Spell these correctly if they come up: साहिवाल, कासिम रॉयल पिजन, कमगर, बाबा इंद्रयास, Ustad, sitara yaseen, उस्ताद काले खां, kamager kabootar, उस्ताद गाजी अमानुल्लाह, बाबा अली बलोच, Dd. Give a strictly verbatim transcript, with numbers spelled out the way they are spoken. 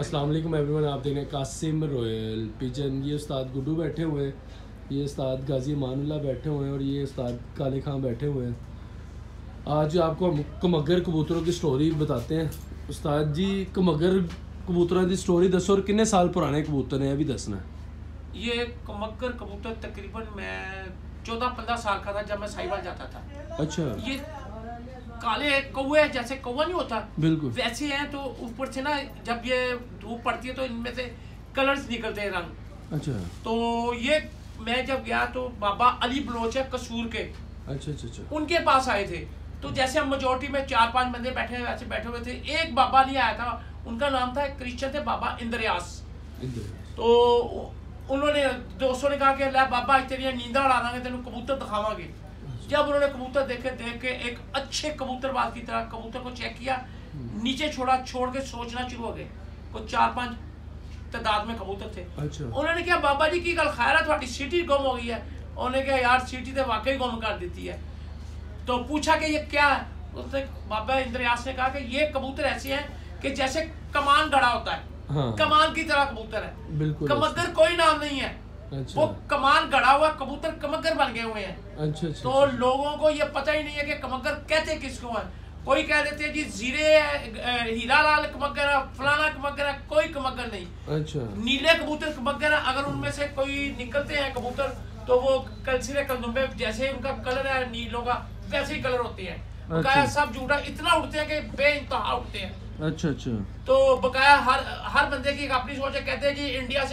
अस्सलाम वालेकुम एवरीवन, आप देख रहे हैं कासिम रॉयल पिजन। ये उस्ताद गुड्डू बैठे हुए हैं, ये उस्ताद गाजी अमानुल्लाह बैठे हुए हैं और ये उस्ताद काले खां बैठे हुए हैं। आज आपको हम कमगर कबूतरों की स्टोरी बताते हैं। उस्ताद जी, कमगर कबूतरों की स्टोरी दसो और कितने साल पुराने कबूतर हैं, अभी दसना है। ये कमगर कबूतर तकरीबन मैं चौदह पंद्रह साल का था जब मैं साहिवाल जाता था। अच्छा। ये काले कौवे, जैसे कौवा नहीं होता, बिल्कुल वैसे हैं। तो ऊपर से ना जब ये धूप पड़ती है तो इनमें से कलर्स निकलते हैं, रंग। अच्छा। तो ये मैं जब गया तो बाबा अली बलोच है कसूर के। अच्छा अच्छा। उनके पास आए थे तो जैसे हम मेजोरिटी में चार पांच बंदे बैठे वैसे बैठे हुए थे। एक बाबा नहीं आया था, उनका नाम था, क्रिश्चियन थे, बाबा इंद्रयास। तो उन्होंने दोस्तों ने कहा कि बाबा तेरिया नींदा उड़ा देंगे, तेन कबूतर दिखावे। जब उन्होंने कबूतर देखे देख के एक अच्छे कबूतरबाज की तरह कबूतर को चेक किया, नीचे छोड़ा, छोड़ के सोचना शुरू हो गए। कुछ चार पांच तादाद में कबूतर थे। अच्छा। उन्होंने कहा बाबा जी की गल खैर है, थोड़ी सीटी गुम हो गई है। उन्होंने कहा यार सीटी तो वाकई गुम कर देती है। तो पूछा कि ये क्या है? उसने बाबा इंद्रयास ने कहा कि ये कबूतर ऐसे हैं कि जैसे कमान गड़ा होता है। हाँ। कमान की तरह कबूतर है, बिल्कुल कमगर कोई नाम नहीं है। अच्छा। वो कमान गड़ा हुआ कबूतर कमगर बन गए हुए हैं। अच्छा, अच्छा, तो अच्छा। लोगों को ये पता ही नहीं है कि कमगर कहते किसको है। कोई कह देते हैं जी जीरे हीरा लाल कमगर है, फलाना कमगर है, कोई कमगर नहीं। अच्छा। नीले कबूतर कमगर है। अगर उनमें से कोई निकलते हैं कबूतर तो वो कलसिरे कलदुम्बे, जैसे उनका कलर है नीलों का वैसे ही कलर होते हैं। बकाया सब झूठा, इतना उड़ते हैं कि बे इंतहा उड़ते हैं। अच्छा अच्छा। तो बकाया हर हर बंदे की अपनी सोच है। कहते हैं जी इंडिया से